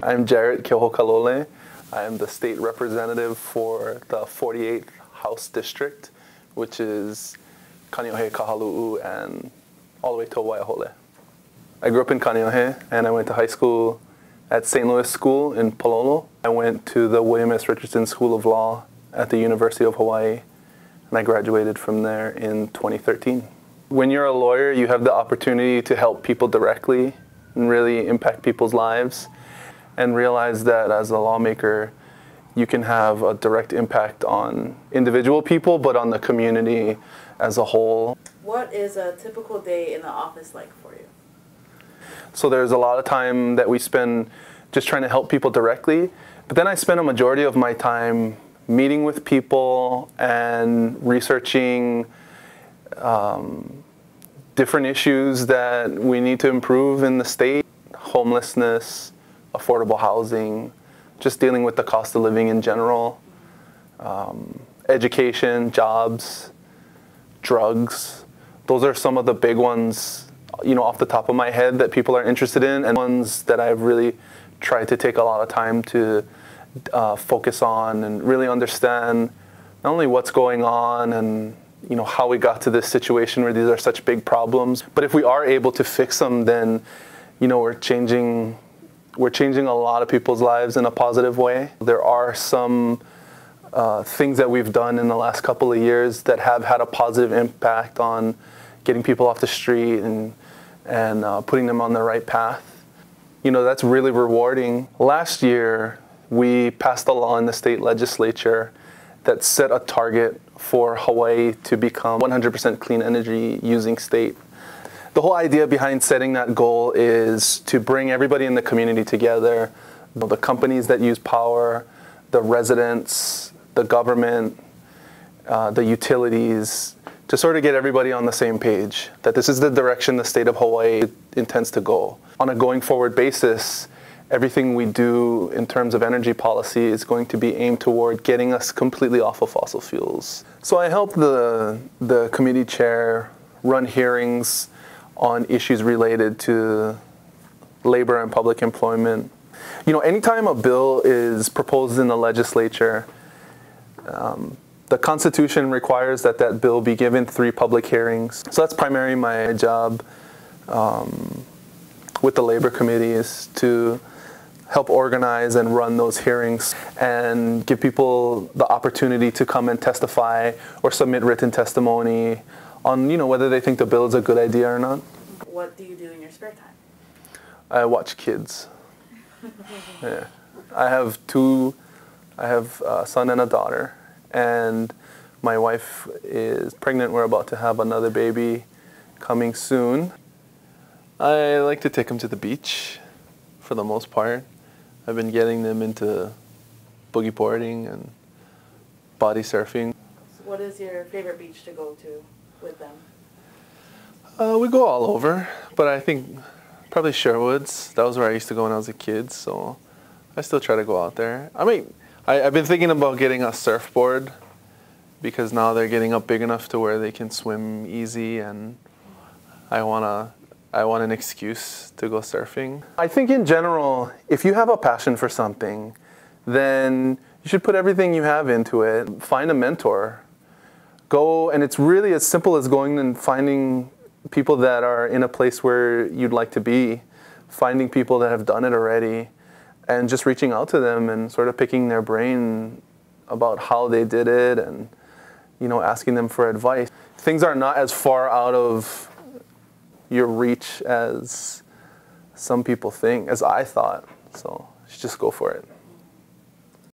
I'm Jarrett Keohokalole. I am the state representative for the 48th House District, which is Kaneohe, Kahaluu, and all the way to Waiahole. I grew up in Kaneohe, and I went to high school at St. Louis School in Palolo. I went to the William S. Richardson School of Law at the University of Hawaii, and I graduated from there in 2013. When you're a lawyer, you have the opportunity to help people directly and really impact people's lives, and realize that as a lawmaker, you can have a direct impact on individual people, but on the community as a whole. What is a typical day in the office like for you? So there's a lot of time that we spend just trying to help people directly, but then I spend a majority of my time meeting with people and researching different issues that we need to improve in the state. Homelessness, affordable housing, just dealing with the cost of living in general, education, jobs, drugs. Those are some of the big ones, you know, off the top of my head that people are interested in, and ones that I've really tried to take a lot of time to focus on and really understand not only what's going on and, you know, how we got to this situation where these are such big problems, but if we are able to fix them, then, you know, we're changing a lot of people's lives in a positive way. There are some things that we've done in the last couple of years that have had a positive impact on getting people off the street and putting them on the right path. You know, that's really rewarding. Last year, we passed a law in the state legislature that set a target for Hawaii to become 100% clean energy using state. The whole idea behind setting that goal is to bring everybody in the community together, the companies that use power, the residents, the government, the utilities, to sort of get everybody on the same page, that this is the direction the state of Hawaii intends to go. On a going forward basis, everything we do in terms of energy policy is going to be aimed toward getting us completely off of fossil fuels. So I help the committee chair run hearings on issues related to labor and public employment. You know, anytime a bill is proposed in the legislature, the Constitution requires that that bill be given 3 public hearings. So that's primarily my job with the labor committee, is to help organize and run those hearings and give people the opportunity to come and testify or submit written testimony on, you know, whether they think the bill is a good idea or not. What do you do in your spare time? I watch kids. Yeah. I have a son and a daughter, and my wife is pregnant. We're about to have another baby coming soon. I like to take them to the beach for the most part. I've been getting them into boogie boarding and body surfing. So what is your favorite beach to go to with them? We go all over, but I think probably Sherwoods. That was where I used to go when I was a kid, so I still try to go out there. I mean, I've been thinking about getting a surfboard, because now they're getting up big enough to where they can swim easy, and I want an excuse to go surfing. I think in general, if you have a passion for something, then you should put everything you have into it. Find a mentor. Go, and it's really as simple as going and finding people that are in a place where you'd like to be, finding people that have done it already, and just reaching out to them and sort of picking their brain about how they did it, and, you know, asking them for advice. Things are not as far out of your reach as some people think, as I thought. So just go for it.